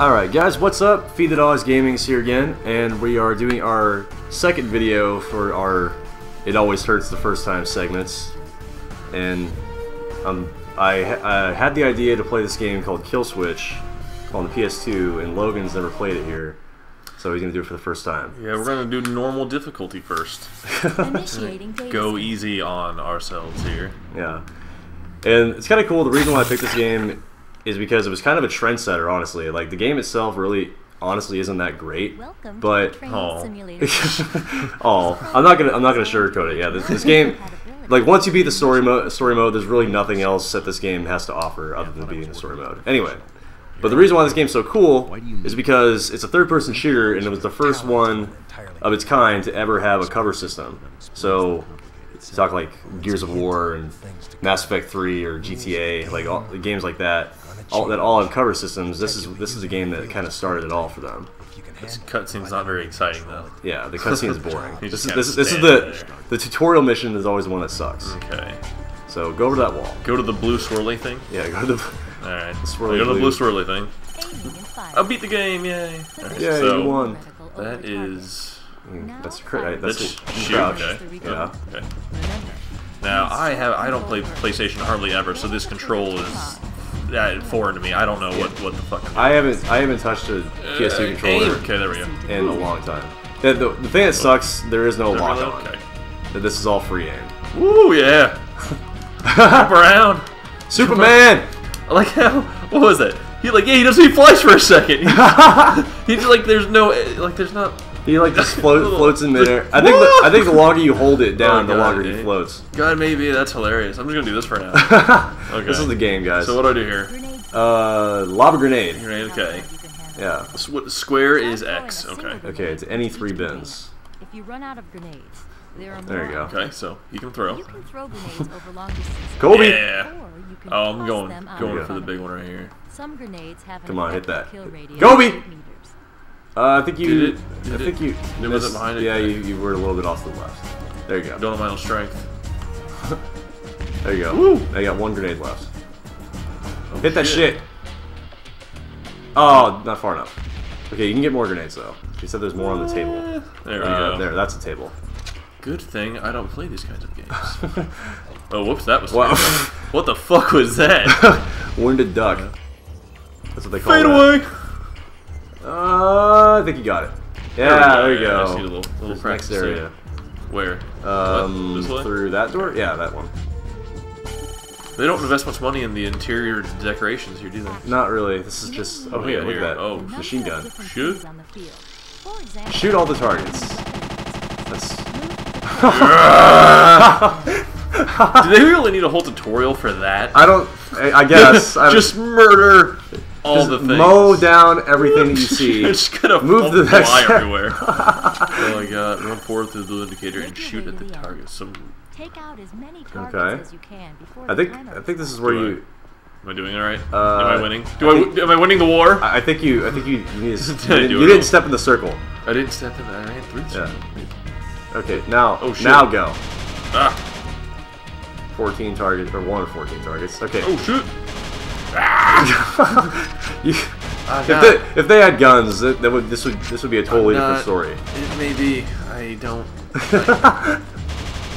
Alright guys, what's up? Feed the Dogs Gaming is here again, and we are doing our second video for our It Always Hurts the First Time segments. And I had the idea to play this game called Killswitch on the PS2, and Logan's never played it here, so he's going to do it for the first time. Yeah, we're going to do normal difficulty first. Go easy on ourselves here. Yeah. And it's kind of cool, the reason why I picked this game is because it was kind of a trendsetter, honestly. Like, the game itself really, honestly, isn't that great. But I'm not gonna sugarcoat it. Yeah, this game, like, once you beat the story mode, there's really nothing else that this game has to offer other than beating the story mode. Anyway, but the reason why this game's so cool is because it's a third-person shooter, and it was the first one of its kind to ever have a cover system. So you talk like Gears of War and Mass Effect 3 or GTA, like all the games like that. All have cover systems. This is a game that kind of started it all for them. This cutscene's not very exciting though. Yeah, the cutscene is boring. this is the tutorial mission is always the one that sucks. Okay. So go over that wall. Go to the blue swirly thing. Yeah, go to the. All right. Go to the blue swirly thing. I beat the game! Yay! Right, yeah, so you won. That is. That's crit. That's shoot. Okay. Yeah. Okay. Now I don't play PlayStation hardly ever, so this control is. That foreign to me. I don't know what the fuck. I haven't touched a PS2 controller. Okay, there we go. In a long time. The thing that sucks, there is no lock on. Okay. This is all free aim. Woo yeah. Jump around. Superman. I like how. What was that? He like yeah. He doesn't. He flies for a second. He's like there's no like there's not. He like just floats in midair. I think the longer you hold it down, the longer he floats. God, maybe that's hilarious. I'm just gonna do this for now. Okay. This is the game, guys. So what do I do here? Lava grenade. Grenade. Okay. Yeah. Square is X. Okay. Okay. It's any three bins. If you run out of grenades, there you go. Okay. So you can throw. You can throw grenades over long distances. Kobe. Yeah. Oh, I'm going for the big one right here. Some grenades have. Come on, hit that. Kobe. I think you. It wasn't behind it. Yeah, you were a little bit off to the left. There you go. Don't have my own strength. There you go. Woo! I got one grenade left. Oh, hit that shit. Oh, not far enough. Okay, you can get more grenades though. You said there's more on the table. There we go. There, that's the table. Good thing I don't play these kinds of games. Oh, whoops, that was. Wow. What the fuck was that? Wounded duck. That's what they call it. Fade away. I think you got it. Yeah, there you go. I just need a little practice area. Where? Through that door? Yeah, that one. They don't invest much money in the interior decorations here, do they? Not really. This is just. Oh, yeah, look at that. Oh, machine gun. Shoot. Shoot all the targets. That's. Do they really need a whole tutorial for that? I don't. I guess. Just murder. All the things. Mow down everything that you see. You're just gonna move the fly everywhere. Oh my god! Run forward through the blue indicator and shoot at the target. Take out as many targets as you can before the timer. I think this is where you. Am I doing all right? Am I winning? Am I winning the war? I think you. You didn't step in the circle. I didn't step in. I ran through. Yeah. Okay. Now. Oh shit. Now go. Ah. 14 targets or 1 of 14 targets. Okay. Oh shoot. If they had guns, this would be a totally different story. It may be. I don't. Oh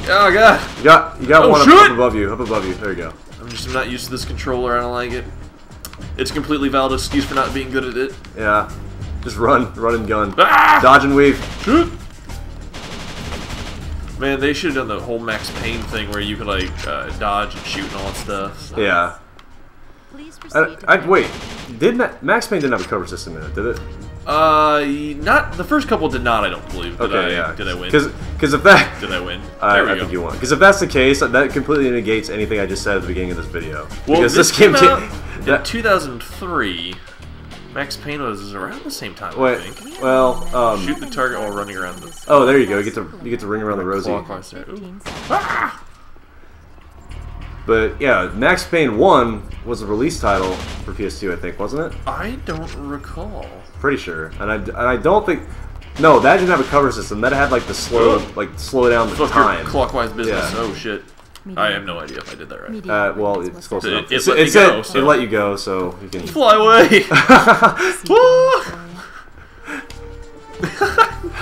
god! You got one up above you. Up above you. There you go. I'm not used to this controller. I don't like it. It's a completely valid excuse for not being good at it. Yeah. Just run and gun. Ah! Dodge and weave. Shoot. Man, they should have done the whole Max Payne thing where you could like dodge and shoot and all that stuff. So. Yeah. Wait, Max Payne didn't have a cover system in it, did it? Not the first couple did not. I don't believe. Did I win? Because if that did I win? I think you won. Because if that's the case, that completely negates anything I just said at the beginning of this video. Well, because this game came out in 2003. Max Payne was around the same time. Wait, I think. Well, shoot the target while running around the. Oh, there you go. You get to ring around the rosy. But yeah, Max Payne 1 was a release title for PS2, I think, wasn't it? I don't recall. Pretty sure, and I don't think. No, that didn't have a cover system. That had like the slow down the time. Clockwise business. Yeah. Oh shit. I have no idea if I did that right. Well, it's close enough. It let you go, so you can fly away.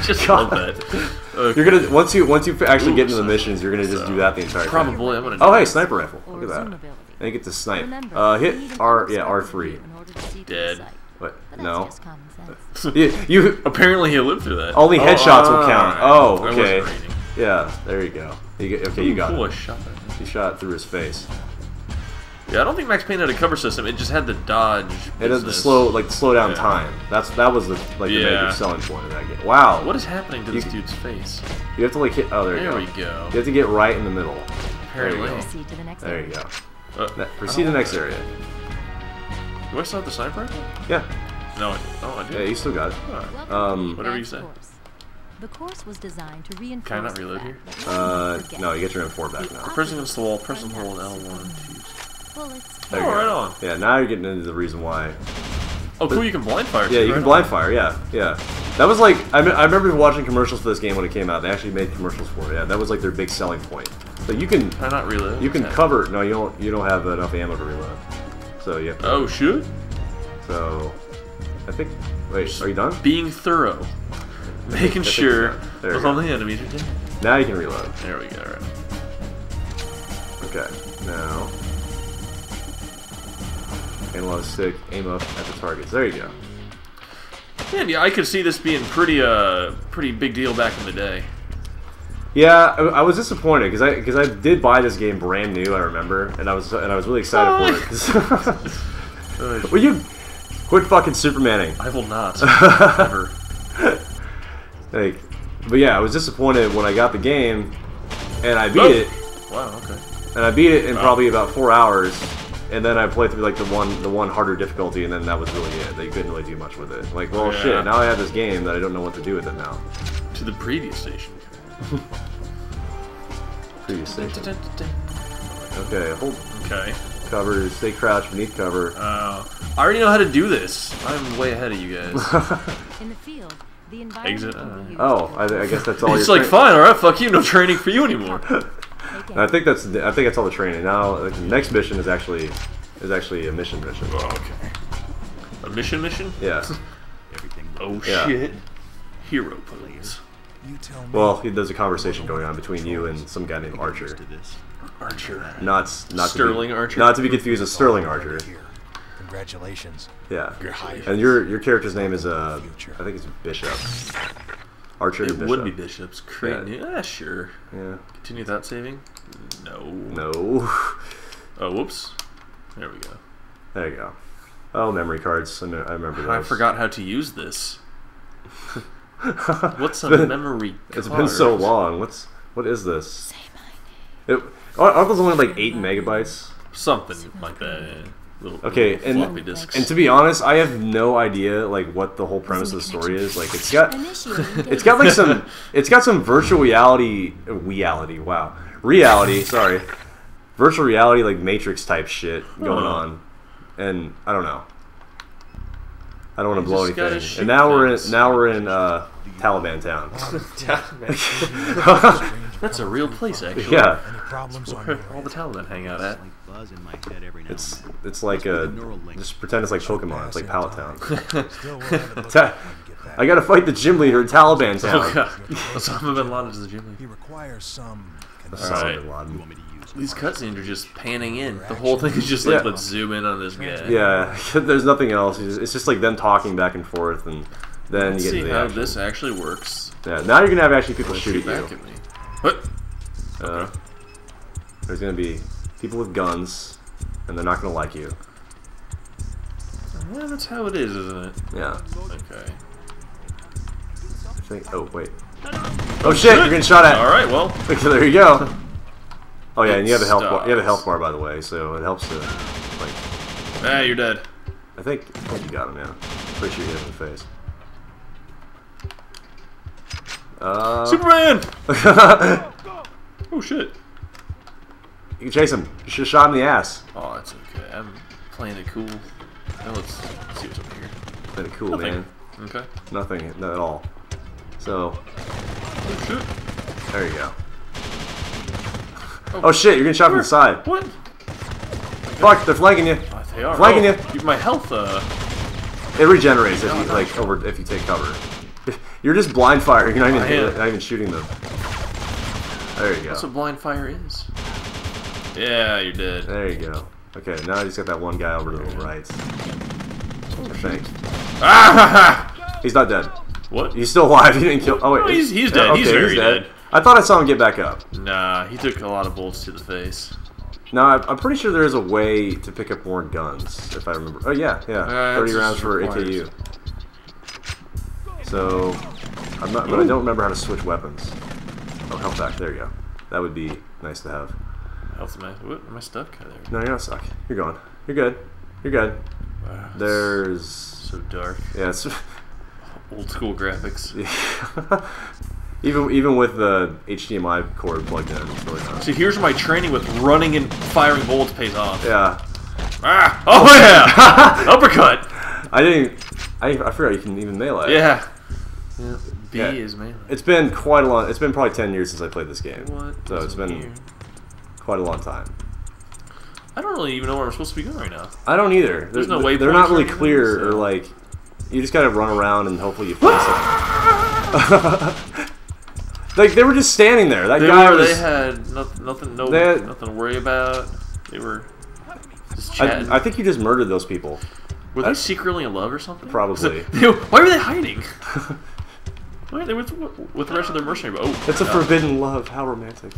Just love that. Okay. You're gonna once you actually get into the missions, you're gonna just do that the entire time. Probably. I'm gonna. Oh hey, sniper rifle. Look at that. And you get to snipe. Hit R3. Dead. What? No. You apparently he lived through that. Only headshots will count. Oh, okay. Yeah, there you go. Okay, you got it. He shot through his face. Yeah, I don't think Max Payne had a cover system. It just had the dodge. It had the slow, like slow down time. That was the the major selling point of that game. Wow. What is happening to this dude's face? You have to like hit. Oh, there you go. You have to get right in the middle. Apparently. There you go. Proceed to the next area. Do I still have the sniper? Yeah. No, I do. Yeah, you still got it. Right. Whatever you say. The course was designed to reinforce. Can I not reload here? No, you get your M4 back now. Pressing against the wall, pressing hold L1. There you go. Right on. Yeah, now you're getting into the reason why. Oh, cool! You can blind fire. Yeah, you can blind fire. Yeah, yeah. That was like I remember watching commercials for this game when it came out. They actually made commercials for it. Yeah, that was like their big selling point. So you can. Can I not reload? You can cover. No, you don't have enough ammo to reload. So yeah. Oh shoot. So, I think. Wait, are you done? Being thorough, making sure all the enemies are dead. Now you can reload. There we go. Right. Okay. Now. Analog stick, aim up at the targets. There you go. Man, yeah, I could see this being pretty, pretty big deal back in the day. Yeah, I was disappointed because I did buy this game brand new. I remember, and I was really excited for it. Will you quit fucking Supermaning? I will not. Never. Like, but yeah, I was disappointed when I got the game, and I beat it. Wow. Okay. And I beat it in probably about 4 hours. And then I played through like the one harder difficulty, and then that was really it. They couldn't really do much with it. Like, well, shit. Now I have this game that I don't know what to do with it now. To the previous station. Previous station. Okay, hold. Okay. Cover. Stay crouched beneath cover. I already know how to do this. I'm way ahead of you guys. In the field, the environment. Exit. I guess that's all. It's like fine. All right, fuck you. No training for you anymore. I think that's all the training. Now the next mission is actually a mission. Oh, okay. A mission? Yeah. Everything. Shit. Hero police. You tell me. Well, there's a conversation going on between you and some guy named Archer. Archer. Not Sterling Archer. Not to be confused with Sterling Archer. Congratulations. Yeah. You're hired. And your character's name is I think it's Bishop. Archer it would be Bishop's. Great news. Yeah, sure. Yeah. Continue that saving? No. No. Oh, whoops. There we go. There you go. Oh, memory cards. I remember those. I forgot how to use this. What's a memory card? It's been so long. What is this? Say my name. Aren't those only like 8 megabytes? Something like that. Okay, and to be honest, I have no idea like what the whole premise of the story is. Like it's got like some virtual reality. Sorry, virtual reality like Matrix type shit going on, and I don't know. I don't want to blow anything. And now we're in Taliban town. Taliban. That's a real place, actually. Yeah. All the Taliban hang out at. It's like just pretend it's like Pokemon. It's like Pallet Town. I gotta fight the gym leader in Taliban Town. Oh god. Osama bin Laden is the gym leader. He requires some. Osama bin Laden. These cutscenes are just panning in. The whole thing is just like let's zoom in on this guy. Yeah. There's nothing else. It's just like them talking back and forth, and then you get to the action. Let's see how this actually works. Yeah. Now you're gonna have actually people shoot at you. What? Okay. There's gonna be people with guns, and they're not gonna like you. Well, that's how it is, isn't it? Yeah. Okay. I think. Oh wait. Oh shit! You're getting shot at. All right. Well. Okay, there you go. Oh yeah, and you have a health bar. You have a health bar, by the way, so it helps to like. Ah, you're dead. I think you got him. Yeah. Pretty sure you hit him in the face. Superman! Oh shit! You can chase him. You should shot him in the ass. Oh, it's okay. I'm playing it cool. Now let's see what's up here. Playing it cool, man. Okay. Nothing, not at all. So. Oh, shoot. There you go. Oh shit, you're getting shot from the side. What? Fuck, they're flanking you. Oh, they are. Flanking you. My health, It regenerates if you, like, if you take cover. You're just blind firing, you're not even shooting them. There you go. That's what blind fire is. Yeah, you're dead. There you go. Okay, now I just got that one guy over to the right. I think. Ah! He's not dead. What? He's still alive. He didn't kill. Oh wait, no, he's dead. Okay, he's very dead. I thought I saw him get back up. Nah, he took a lot of bullets to the face. No, I'm pretty sure there is a way to pick up more guns, if I remember. Oh yeah, yeah. 30 rounds for AKU. So, I'm not. But I don't remember how to switch weapons. Oh, health back. There you go. That would be nice to have. Health back. What? Am I stuck? There. No, you're not stuck. You're gone. You're good. You're good. Wow, there's so dark. Yeah, it's old school graphics. Yeah. Even with the HDMI cord plugged in, it's really not. See, here's my training with running and firing bullets pays off. Yeah. Ah! Oh yeah! Uppercut. I forgot you can even melee. Yeah. Yeah. B is melee. It's been quite a long. It's been probably 10 years since I played this game. What? So it's been quite a long time. I don't really even know where I'm supposed to be going right now. I don't either. There's no way. They're not really clear, or like, you just gotta run around and hopefully you find something. Like they were just standing there. That guy was. They had nothing to worry about. They were just chatting. I think you just murdered those people. Were they secretly in love or something? Probably. Why were they hiding? Why they were with the rest of their mercenary? Oh, it's a forbidden love. How romantic.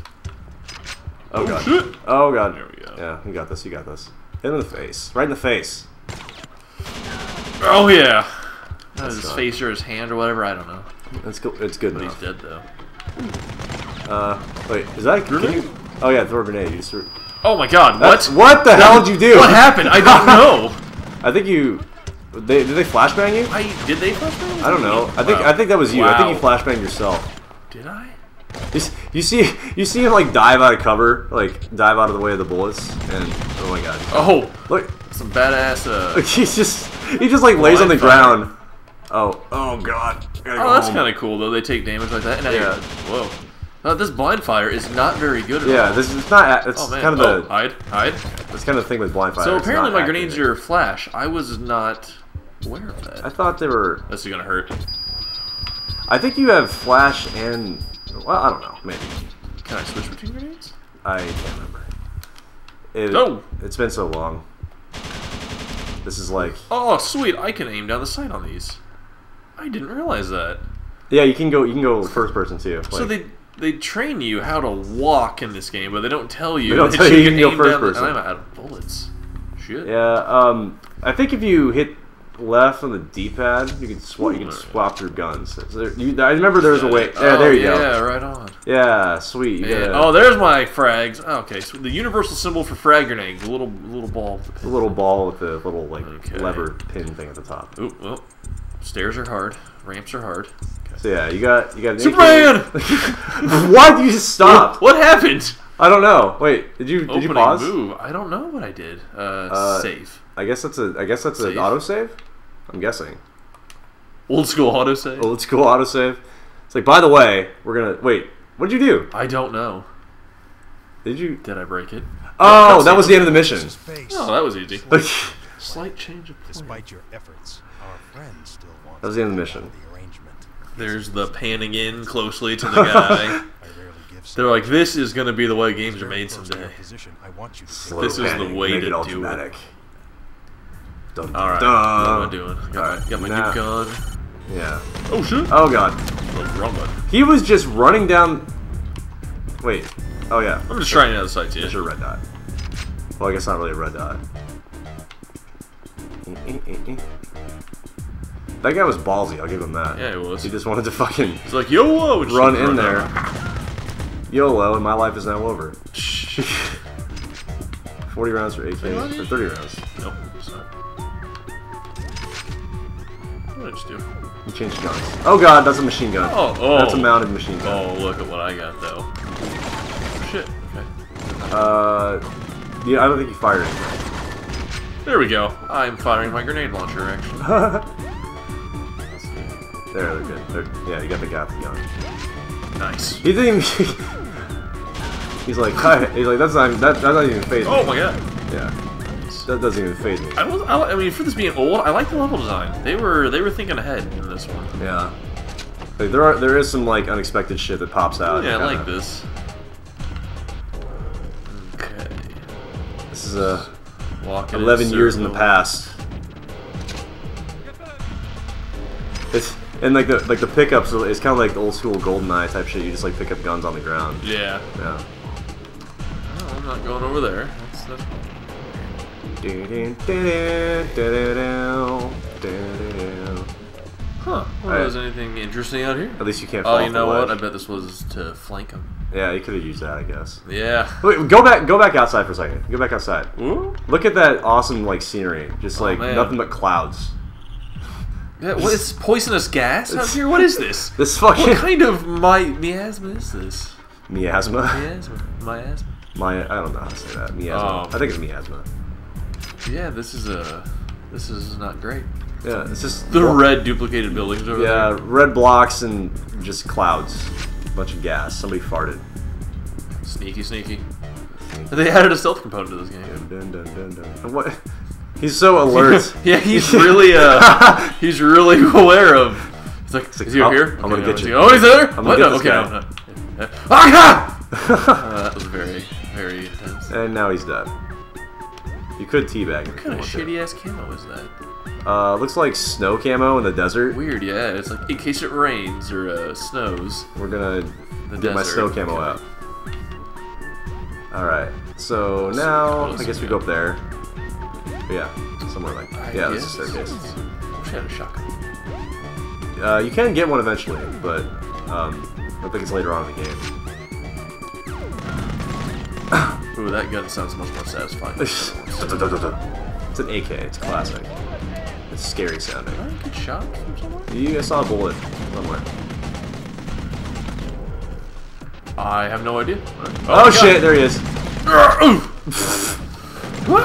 Oh god. Shit. Oh god. There we go. Yeah, you got this, you got this. In the face. Right in the face. Oh yeah. That's his face or his hand or whatever, I don't know. It's cool. It's good enough. He's dead though. Wait, is that a grenade? Oh yeah, throw a grenade. You just... Oh my god, what the hell did you do? What happened? I don't know. I think you did they flashbang you? Did they flashbang you? I don't know. I think that was you. Wow. I think you flashbanged yourself. Did I? You see him like dive out of cover, like dive out of the way of the bullets, and oh my god! Oh, look, some badass. He just like lays on the ground. Oh, oh god! Oh, that's kind of cool though. They take damage like that. And yeah. Whoa. This blind fire is not very good at all. Yeah, this is not. It's kind of the hide. That's kind of the thing with blind fire. So apparently my grenades are flash. I was not aware of that. I thought they were. This is gonna hurt. I think you have flash and. Well, I don't know. Maybe. Can I switch between grenades? I can't remember. It's been so long. This is like... Oh, sweet! I can aim down the sight on these. I didn't realize that. Yeah, you can go first person too. Like, so they train you how to walk in this game, but they don't tell you. They don't tell you can go first person. I'm out of bullets. Shit. Yeah. I think if you hit left on the D-pad, you can swap. You can swap your guns. So I remember there was a way. Yeah, there you go. Yeah, right on. Yeah, sweet. Oh, there's my frags. Oh, okay, so the universal symbol for frag grenade, the little ball. The little ball with the little like lever pin thing at the top. Ooh, well, stairs are hard. Ramps are hard. Okay. So yeah, you got. Superman! Why did you stop? What happened? I don't know. Wait, did you pause? Move. I don't know what I did. Save. I guess that's an autosave. I'm guessing. Old school autosave. Old school autosave. It's like, by the way, we're gonna wait. What did you do? I don't know. Did I break it? Oh, that was the end of the mission. Oh, that was easy. Slight change of plan. Despite your efforts, our friends still want. That was the end of the mission. There's the panning in closely to the guy. They're like, this is going to be the way games are made someday. This is the way to do it. Alright, what am I doing? Got my new gun. Yeah. Oh, shit. Oh, God. He was just running down... Wait. Oh, yeah. I'm just trying the other side, too. There's your red dot. Well, I guess not really a red dot. That guy was ballsy, I'll give him that. Yeah, he was. He just wanted to fucking... He's like, yo, run in there. YOLO, and my life is now over. 40 rounds for AK, or 30 rounds. Nope, sorry. What did I just do? You changed guns. Oh god, that's a machine gun. Oh. That's a mounted machine gun. Oh, look at what I got, though. Shit, okay. Yeah, I don't think you fired it. There we go. I'm firing my grenade launcher, actually. There, they're good. Yeah, you got the gun. Nice. He didn't even... He's like, hi. He's like, that's not even phase. Oh my god. Yeah. That doesn't even phase me. I mean, for this being old, I like the level design. They were thinking ahead in this one. Yeah. Like, there is some like unexpected shit that pops out. Yeah, I like this. Okay. This is a 11 years in the past. It's and like the pickups is kind of like the old school GoldenEye type shit. You just like pick up guns on the ground. Yeah. Yeah. No, I'm not going over there. That's huh. Well, there's anything interesting out here? At least you can't fall off the ledge. Oh, you know what? I bet this was to flank him. Yeah, you could have used that, I guess. Yeah. Wait, go back outside for a second. Go back outside. Ooh. Look at that awesome like scenery. Just like nothing but clouds. Yeah, what is poisonous gas out here? What is this? This fucking. What kind of miasma is this? Miasma. Miasma. Miasma. I don't know how to say that. Miasma. I think it's miasma. Yeah, this is not great. Yeah, it's just the red duplicated buildings over there. Yeah, red blocks and just clouds, a bunch of gas. Somebody farted. Sneaky, sneaky. They added a stealth component to this game. Dun, dun, dun, dun, dun. What? He's so alert. Yeah, he's really he's really aware of. It's like, is he up here? I'm gonna get you. Oh, he's there. I'm gonna get this guy. That was very, very intense. And now he's dead. You could teabag him. What kind of shitty ass camo is that? Looks like snow camo in the desert. Weird, yeah. It's like in case it rains or snows. We're gonna get my snow camo out. Alright, so now I guess we go up there. But yeah, somewhere like that. Yeah, this is a staircase. I wish I had a shotgun. You can get one eventually, but I think it's later on in the game. Ooh, that gun sounds much more satisfying. It's an AK. It's classic. It's scary sounding. Did I get shot from someone? You saw a bullet somewhere. I have no idea. Oh shit! There he is. Okay, you're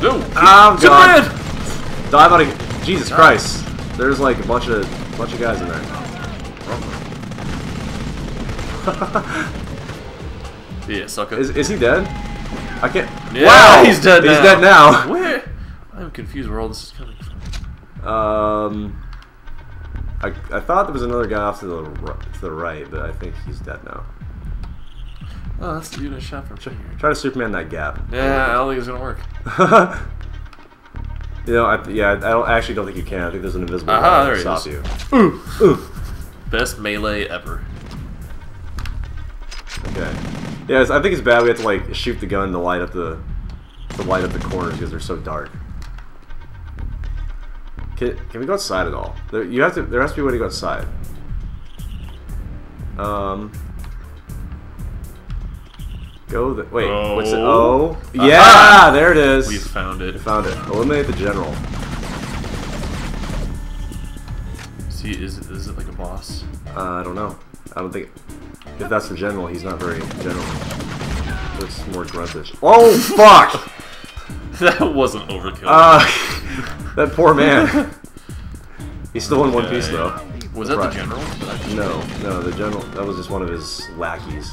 dead. No, I'm dead. Dive out of Jesus Christ! There's like a bunch of guys in there. Yeah, sucker. Is he dead? I can't. Yeah, wow, he's dead. He's dead now. Where? I'm confused where all this is coming from. I thought there was another guy off to the right, but I think he's dead now. Oh, that's the dude I shot from. Try to Superman that gap. Yeah, I don't think it's gonna work. You know, I actually don't think you can. I think there's an invisible guy that stops you. Ooh, ooh. Best melee ever. Okay. Yeah, I think it's bad we have to like shoot the gun to light up the corners because they're so dark. Can we go outside at all? There has to be a way to go outside. Wait. Oh. What's it? Oh. Yeah. There it is. We found it. We found it. Eliminate the general. See, is it like a boss? I don't know. I don't think. If that's the general, he's not very general. Looks more gruntish. Oh, fuck! That wasn't overkill. That poor man. He's still in one piece, though. Was that the general? No, the general. That was just one of his lackeys.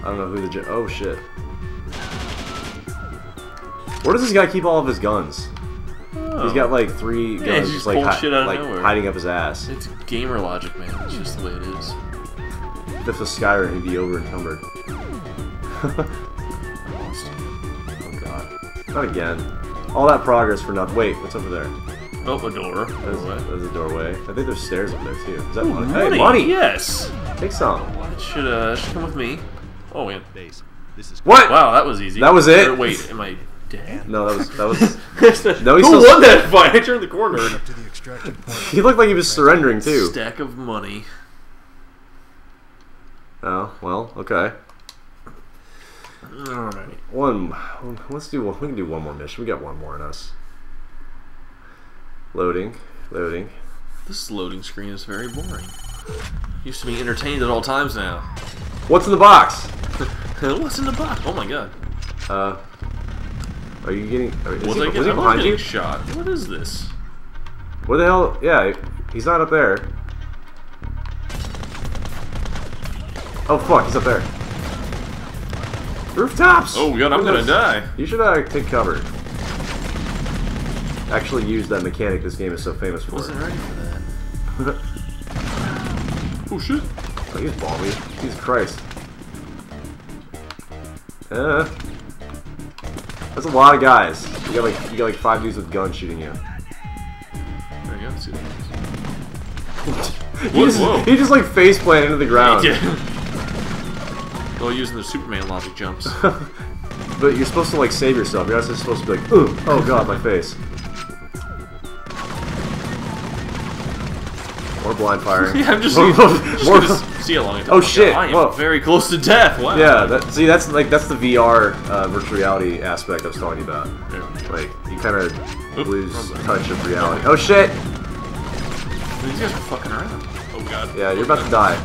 I don't know who the general. Oh, shit. Where does this guy keep all of his guns? Oh. He's got like 3 guns just like, hiding up his ass. It's gamer logic, man. It's just the way it is. If this was Skyrim, he'd be over encumbered. I lost him. Oh god. Not again. All that progress for nothing. Wait, what's over there? Oh, a door. There's a doorway. I think there's stairs up there too. Is that money? Hey, money! Yes! Take some. It should come with me. Oh, wait. What? Wow, that was easy. That was it? Wait, am I... Damn. No, that was. No, who won that fight? I turned the corner. He looked like he was surrendering too. Stack of money. Oh well, okay. All right. Let's do one. We can do one more mission. We got one more in us. Loading. This loading screen is very boring. Used to be entertained at all times. Now. What's in the box? What's in the box? Oh my god. Are you getting? Is he behind you? Shot. What is this? Where the hell? Yeah, he's not up there. Oh fuck, he's up there. Rooftops! Oh god, I'm gonna die. You should take cover. Actually use that mechanic this game is so famous for. I wasn't ready for that. Oh shit. Oh, he's balmy. Jesus Christ. That's a lot of guys. You got like five dudes with guns shooting you. There you go, see that. he just like face planted into the ground. Well, using the Superman logic jumps. But you're supposed to like save yourself. You're not just supposed to be like, ooh, oh god, my face. More blind firing. Yeah, I'm just gonna see how long it takes. Oh shit! God, I am very close to death. Wow. Yeah. That, see, that's like the VR virtual reality aspect I was talking about. Yeah. Like you kind of lose touch of reality. Oh shit! These guys are fucking around. Oh god. Yeah, you're about to die.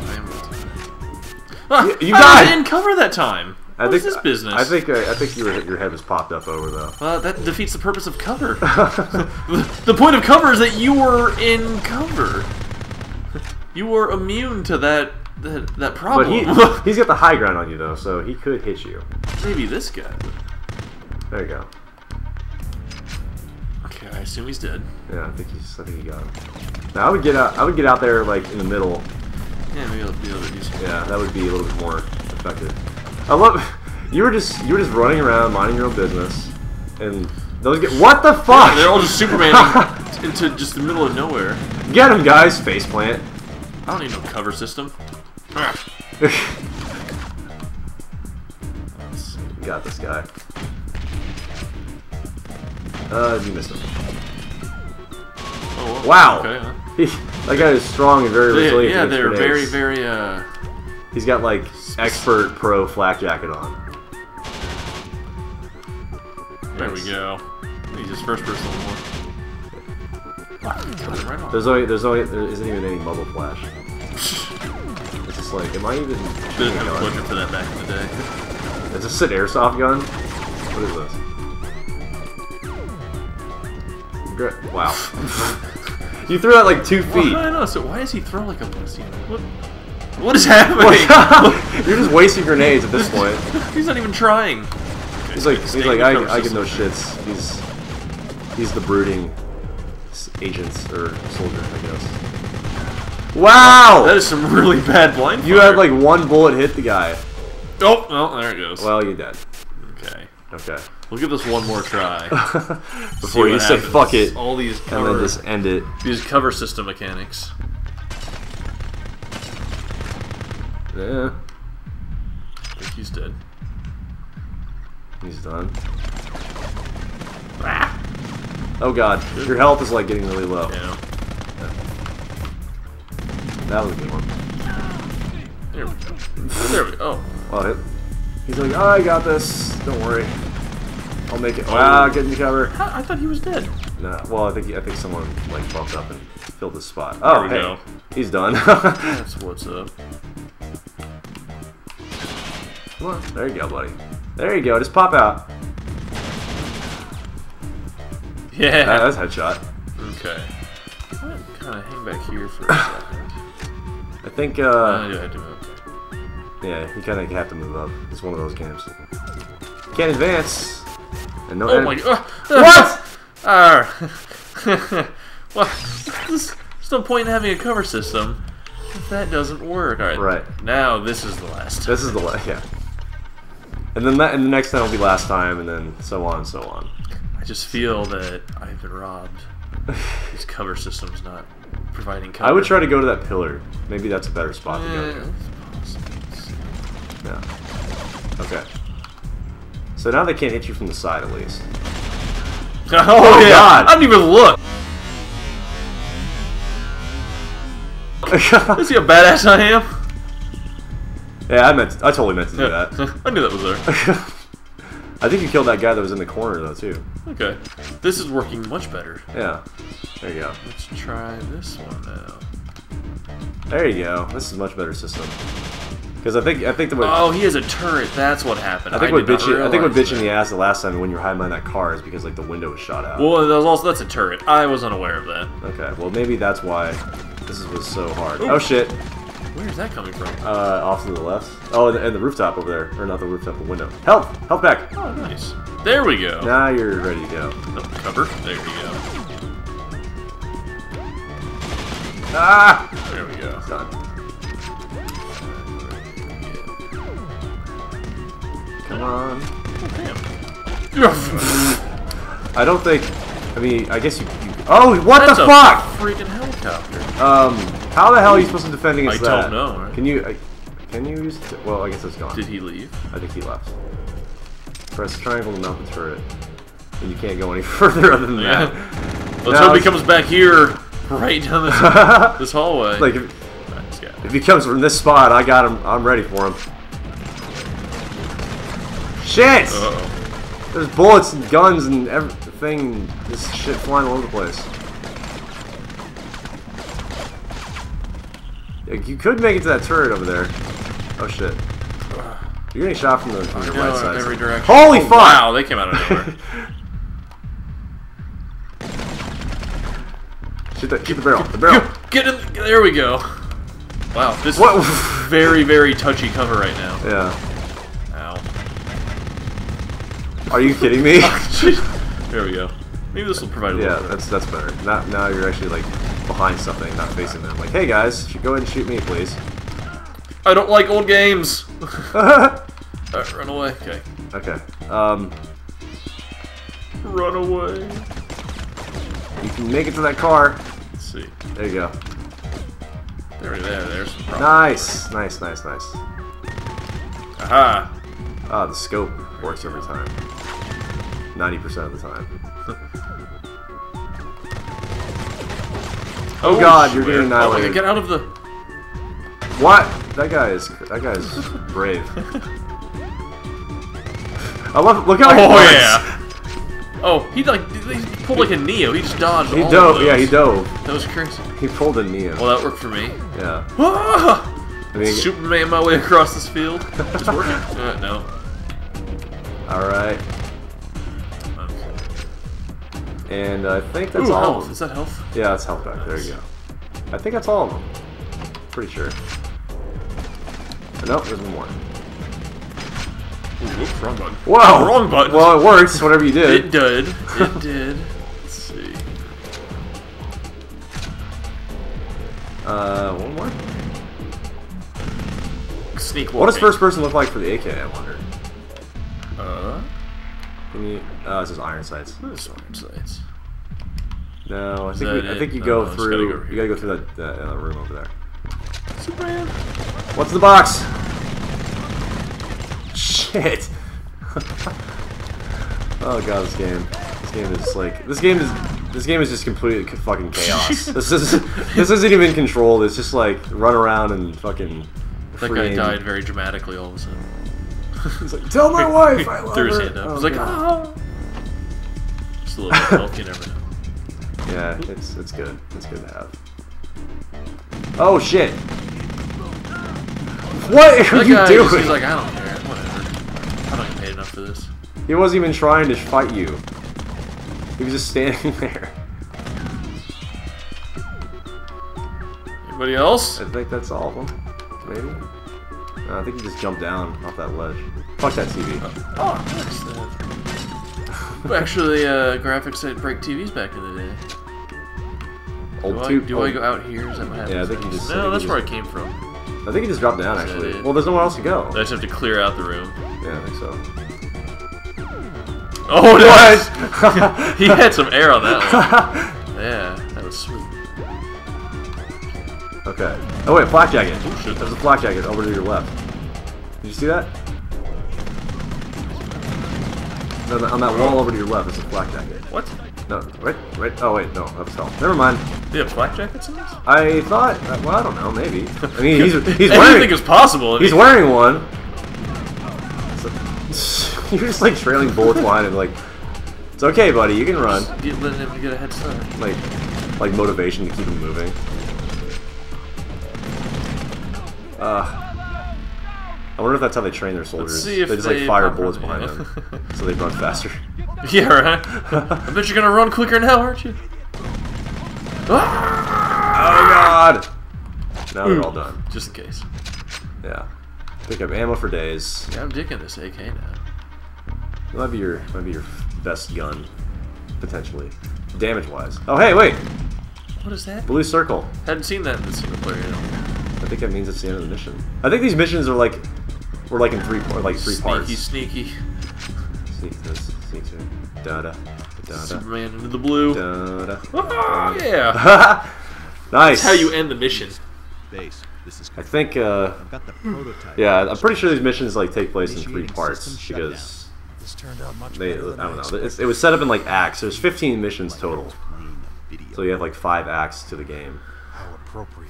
You died! I didn't cover that time. What is this business? I think your head was popped up over though. Well, that defeats the purpose of cover. The point of cover is that you were in cover. You were immune to that problem. But he's got the high ground on you though, so he could hit you. Maybe this guy. There you go. Okay, I assume he's dead. Yeah, I think he got him. Now I would get out there like in the middle. Yeah, maybe I'll be able to do something. Yeah, that would be a little bit more effective. I love you were just running around minding your own business, and those get what the fuck? Yeah, they're all just Supermaning into just the middle of nowhere. Get him, guys! Faceplant. I don't need no cover system. Got this guy. You missed him. Oh, well, wow. Okay, huh? That guy is strong and very resilient. Yeah, they're grenades. very. He's got like expert pro flak jacket on. There we go. He's his first person anymore. Right there isn't even any bubble flash. It's just like, am I even? There's no pleasure for that back in the day. Is this an airsoft gun? What is this? Great. Wow. You threw out like 2 feet. Well, I know. So why does he throw like a pussy? What is happening? You're just wasting grenades at this point. He's not even trying. He's like I get no shits. He's the brooding agents or soldier, I guess. Wow. That is some really bad blind fire. You had like one bullet hit the guy. Oh, well, there it goes. Well, you're dead. Okay. Okay. We'll give this one more try. Before you say fuck it, all these cover, and then just end it. These cover system mechanics. Yeah. I think he's dead. He's done. Ah. Oh god, your health is like getting really low. Yeah. That was a good one. There we go. There we go. Oh. Well, he's like, oh, I got this. Don't worry. I'll make it. Wow, get in the cover. I thought he was dead. No, well, I think someone like bumped up and filled his spot. Oh, there we go. He's done. That's what's up. Come on, there you go, buddy. There you go. Just pop out. Yeah, that's headshot. Okay. I'm kind of hang back here for a second. I think. I had to move. Yeah, you kind of have to move up. It's one of those games. Can't advance. And no enemy. What? Well, there's no point in having a cover system if that doesn't work. All right. Right. Now this is the last time. This is the last. Yeah. And then that, and the next time will be last time, and then so on and so on. I just feel that I've been robbed. These cover systems not providing cover. I would try to go to that pillar. Maybe that's a better spot to go to. Yeah. Okay. So now they can't hit you from the side, at least. Oh yeah. God! I didn't even look! Is he a badass I am? Yeah, I totally meant to do that. I knew that was there. I think you killed that guy that was in the corner, though, too. Okay. This is working much better. Yeah. There you go. Let's try this one now. There you go. This is a much better system. Because I think the way. Oh, he has a turret. That's what happened. I think what bit you in the ass the last time when you were hiding behind that car is because like the window was shot out. Well, that was also, that's a turret. I was unaware of that. Okay. Well, maybe that's why this was so hard. Ooh. Oh shit. Where's that coming from? Off to the left. Oh, and the rooftop over there. Or not the rooftop, the window. Help! Help back! Oh, nice. There we go. Now you're ready to go. No, cover. There we go. Ah! There we go. It's done. Come on. Oh, damn. I don't think... I mean, I guess you... Oh, what the fuck? Freaking helicopter. How the hell are you supposed to defend against that? I don't know. Right? Can you? Can you use? Well, I guess it's gone. Did he leave? I think he left. Press triangle to mount the turret, and you can't go any further other than that. Let's hope he comes back here, right down this this hallway. Like, if he comes from this spot, I got him. I'm ready for him. Shit! Uh-oh. There's bullets and guns and everything. Thing, this shit flying all over the place. You could make it to that turret over there. Oh shit! You're getting shot from the right side. Every direction. Holy fuck! Wow, they came out of nowhere. Shoot that! Keep the barrel. The barrel. Get in! There we go. Wow, this is very, very touchy cover right now. Yeah. Ow. Are you kidding me? There we go. Maybe this will provide a little bit. That's better. Now you're actually like behind something, not facing them. Like, hey guys, go ahead and shoot me, please. I don't like old games. Alright, run away. Okay. Okay. Run away. You can make it to that car. Let's see. There you go. There's some problem. Nice, nice, nice, nice. Aha. Ah, the scope works every time. 90% of the time. Oh god, you're getting annihilated. Oh, get out of the... What? That guy is brave. I love it. Look how he Oh, he pulled like a Neo. He just dodged all of those. Yeah, he dove. That was crazy. He pulled a Neo. Well, that worked for me. Yeah. Ah! I mean, Superman my way across this field. It's working. No. Alright. And I think that's all of them. Is that health? Yeah, that's health back. Nice. There you go. I think that's all of them. Pretty sure. Nope, there's one more. Ooh, wrong button. Whoa! Wrong button! Well, it works, whatever you did. It did. It did. Let's see. One more? Sneak walking. What does first person look like for the AK, I wonder? This is iron sights. This is iron sights. No, I think you go through. You gotta go through that room over there. Superman. What's the box? Shit. Oh god, this game. This game is just complete fucking chaos. This isn't even controlled. It's just like run around and fucking. That guy died very dramatically all of a sudden. He's like, tell my wife I love her! He threw his hand up. He's like, ah! Just a little bit of health, you never know. Yeah, it's good. It's good to have. Oh, shit! What are you doing? He's like, I don't care. Whatever. I don't get paid enough for this. He wasn't even trying to fight you. He was just standing there. Anybody else? I think that's all of them. Maybe? I think he just jumped down off that ledge. Fuck that TV. Oh, nice. Actually, graphics that break TVs back in the day. Do I go out here? Is that what happens? Yeah, I think you just... No, that's where I came from. I think he just dropped down, actually. Well, there's nowhere else to go. I just have to clear out the room. Yeah, I think so. Oh, no! He had some air on that one. Yeah, that was sweet. Okay. Oh wait, flak jacket. Oh, shit. There's a flak jacket over to your left. Did you see that? No, on that wall over to your left is a flak jacket. What? No, wait. Oh wait, no, that was health. Never mind. Do you have flak jackets in this? I thought. Well, I don't know. Maybe. I mean, he's wearing. I didn't think it was possible. He's wearing one. You're just like trailing bullets behind him. Like, it's okay, buddy. You can run. Just letting him get a head start. Like motivation to keep him moving. I wonder if that's how they train their soldiers. Let's see if they just like fire bullets behind them, so they run faster. Yeah, right. I bet you're gonna run quicker now, aren't you? Ah! Oh god! Now we're all done. Just in case. Yeah. Pick up ammo for days. Yeah, I'm digging this AK now. It might be your best gun, potentially, damage-wise. Oh hey, wait! What is that? Blue circle. Hadn't seen that in the single player at all. I think that means it's the end of the mission. I think these missions are like, we're like in three parts. Sneaky, sneaky. Sneak this, sneak that. Da da, da da. Superman into the blue. Da da. Oh yeah. Nice. That's how you end the mission. Base. This is. I think. I've got the prototype. Yeah, I'm pretty sure these missions like take place in three parts because this turned out much better than I don't know. It was set up in like acts. There's 15 missions total. So you have like 5 acts to the game.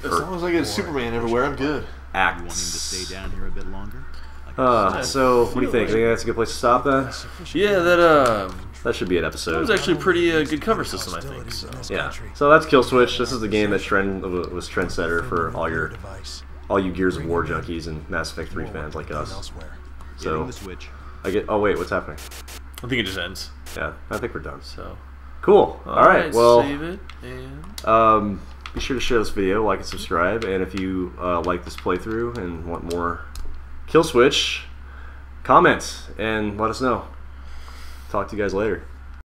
As long as I get Superman everywhere, I'm good. Acts. You want him to stay down here a bit longer? So what do you think? I think that's a good place to stop then? Yeah, that should be an episode. That was actually a pretty good cover system, I think. So. Yeah. So that's Killswitch. This is the game that was trendsetter for all you Gears of War junkies and Mass Effect 3 fans like us. So I get. Oh wait, what's happening? I think it just ends. Yeah, I think we're done. So cool. All right. Well. Save it and. Be sure to share this video, like and subscribe, and if you like this playthrough and want more Killswitch, comment and let us know. Talk to you guys later.